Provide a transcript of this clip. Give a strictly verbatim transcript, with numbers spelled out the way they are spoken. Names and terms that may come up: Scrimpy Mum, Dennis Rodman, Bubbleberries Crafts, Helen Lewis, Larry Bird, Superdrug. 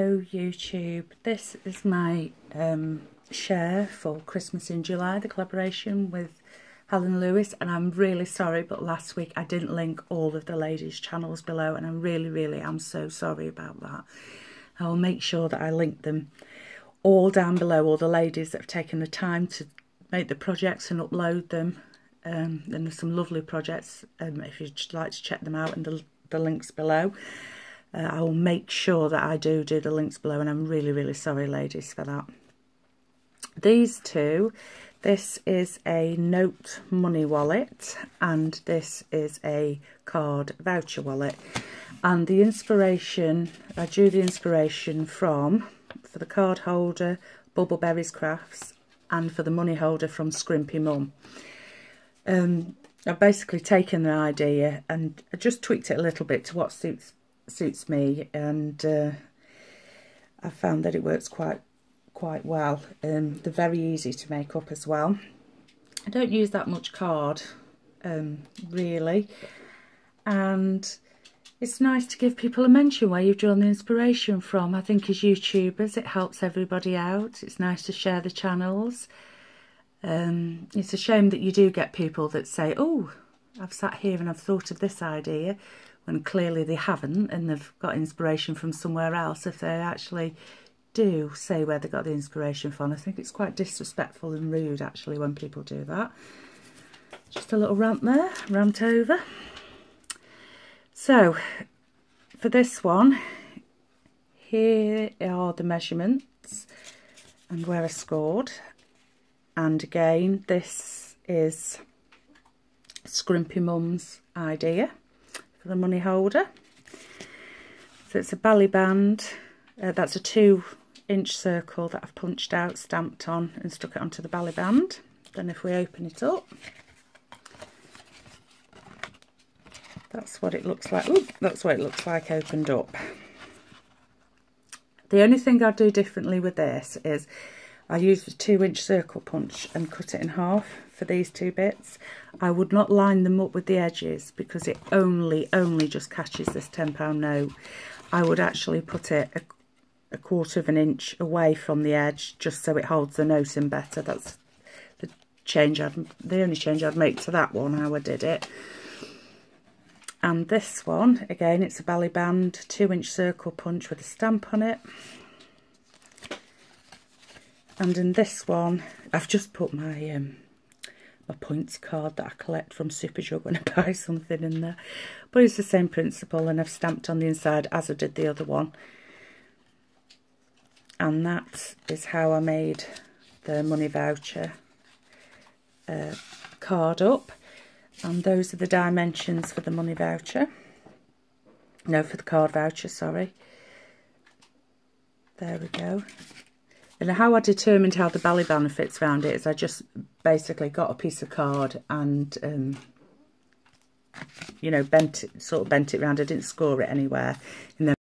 Hello YouTube, this is my um, share for Christmas in July, the collaboration with Helen Lewis, and I'm really sorry but last week I didn't link all of the ladies' channels below and I really really am so sorry about that. I'll make sure that I link them all down below, all the ladies that have taken the time to make the projects and upload them, um, and there's some lovely projects um, if you'd like to check them out in the, the links below. Uh, I will make sure that I do do the links below, and I'm really, really sorry, ladies, for that. These two, this is a note money wallet, and this is a card voucher wallet. And the inspiration, I drew the inspiration from, for the card holder, Bubbleberries Crafts, and for the money holder from Scrimpy Mum. Um, I've basically taken the idea and I just tweaked it a little bit to what suits suits me, and uh, I found that it works quite quite well. Um, they're very easy to make up as well. I don't use that much card um, really, and it's nice to give people a mention where you've drawn the inspiration from. I think as YouTubers it helps everybody out. It's nice to share the channels. Um, it's a shame that you do get people that say, oh, I've sat here and I've thought of this idea, and clearly they haven't, and they've got inspiration from somewhere else. If they actually do say where they got the inspiration from, I think it's quite disrespectful and rude actually when people do that. Just a little rant there, rant over. So for this one, here are the measurements and where I scored, and again this is Scrimpy Mum's idea. The money holder, so it's a bally band, uh, that's a two inch circle that I've punched out, stamped on and stuck it onto the bally band. Then if we open it up, that's what it looks like. Ooh, that's what it looks like opened up. The only thing I do differently with this is I use the two inch circle punch and cut it in half for these two bits. I would not line them up with the edges because it only, only just catches this ten pound note. I would actually put it a, a quarter of an inch away from the edge just so it holds the note in better. That's the change I'd, the only change I'd make to that one, how I did it. And this one, again, it's a bally band, two inch circle punch with a stamp on it. And in this one, I've just put my um, my points card that I collect from Superdrug when I buy something in there. But it's the same principle, and I've stamped on the inside as I did the other one. And that is how I made the money voucher uh, card up. And those are the dimensions for the money voucher. No, for the card voucher, sorry. There we go. And how I determined how the bally band fits around it is I just basically got a piece of card and, um, you know, bent it, sort of bent it round. I didn't score it anywhere. And then